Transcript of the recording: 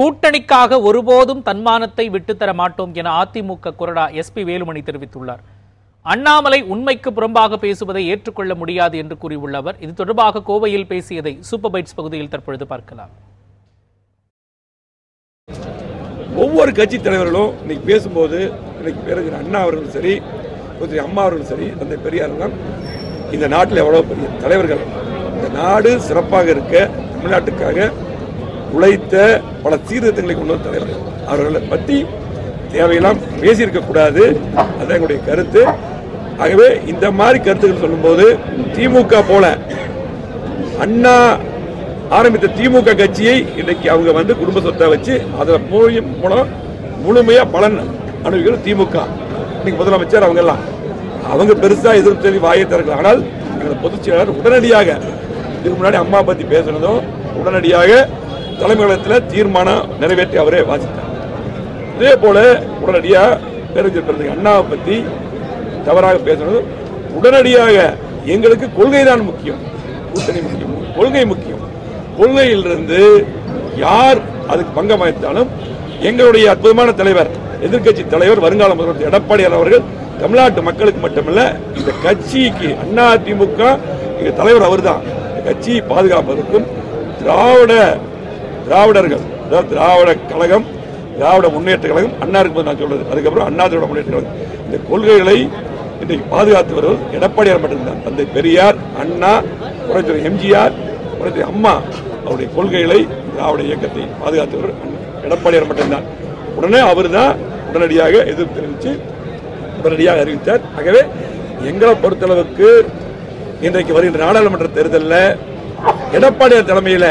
கூட்டணிக்காக ஒருபோதும் தன்மானத்தை விட்டுத்தர மாட்டோம் என அதிமுக கொறடா எஸ்பி வேலுமணி தெரிவித்துள்ளார். அண்ணாமலை உண்மைக்கு புறம்பாக பேசுவதை ஏற்றுக்கொள்ள முடியாது என்று கூறியுள்ளவர் இது தொடர்பாக கோவையில் பேசியதை சூப்பர் பைட்ஸ் பகுதியில் தற்பொழுது பார்க்கலாம். ஒவ்வொரு கட்சித் தலைவர்களும் இன்னைக்கு பேசும்போது இன்னைக்கு பேருகிற அண்ணா அவர்களும் சரி கொஞ்சம் அம்மா அவர்களும் சரி அந்த பெரியாரெல்லாம் இந்த நாட்டில் எவ்வளோ பெரிய தலைவர்கள். இந்த நாடு சிறப்பாக இருக்க தமிழ்நாட்டுக்காக உழைத்த பல சீர்திருத்தங்களை கொண்டு வந்த தலைவர்கள். அவர்களை பற்றி தேவையெல்லாம் பேசியிருக்கக்கூடாது, அதான் எங்களுடைய கருத்து. ஆகவே இந்த மாதிரி கருத்துக்கள் சொல்லும்போது திமுக போல அண்ணா ஆரம்பித்த திமுக கட்சியை இன்றைக்கு அவங்க வந்து குடும்ப சொத்தை வச்சு அதில் மூலம் முழுமையாக பலன் அனுபவிக்கிற திமுக இன்னைக்கு முதலமைச்சர் அவங்கெல்லாம் அவங்க பெருசாக எதிர்ப்பு தெரிவி வாயை திறக்கலாம். ஆனால் எங்கள் பொதுச் செயலாளர் உடனடியாக இதுக்கு முன்னாடி அம்மா பற்றி பேசுனதும் உடனடியாக தலைமையகத்தில் தீர்மானம் நிறைவேற்றி அவரே வாசித்தார். இதே போல் உடனடியாக பேரறிஞர் பெருந்தகை அண்ணாவை பற்றி தவறாக பேசுனதும் உடனடியாக எங்களுக்கு கொள்கை தான் முக்கியம், கூட்டணி முக்கியம், கொள்கை முக்கியம், கொள்கையிலிருந்து யார் அதுக்கு பங்கம் வகித்தாலும் எங்களுடைய அற்புதமான தலைவர் எதிர்கட்சி தலைவர் வருங்கால முதல்வர் எடப்பாடியார் அவர்கள் தமிழ்நாட்டு மக்களுக்கு மட்டுமல்ல இந்த கட்சிக்கு அதிமுக தலைவர் அவர் தான் கட்சியை பாதுகாப்பதற்கும் திராவிடர்கள் அதாவது திராவிட கழகம் திராவிட முன்னேற்ற கழகம் அண்ணா இருக்கும்போது நான் சொல்றது அதுக்கப்புறம் அண்ணா திராவிட முன்னேற்ற கழகம் இந்த கொள்கைகளை இன்றைக்கு பாதுகாத்து வருவது எடப்பாடியார் மட்டும்தான். அந்த பெரியார் அண்ணா புரட்சியாளர் எம்ஜிஆர் அம்மா அவருடைய கொள்கைகளை திராவிட இயக்கத்தை பாதுகாத்தவர் எடப்பாடியார் மட்டும்தான். உடனே அவர் தான் உடனடியாக எதிர்ப்பு தெரிவித்து உடனடியாக அறிவித்தார். ஆகவே எங்களை பொறுத்தளவுக்கு இன்றைக்கு வருகின்ற நாடாளுமன்ற தேர்தலில் எடப்பாடியார் தலைமையில்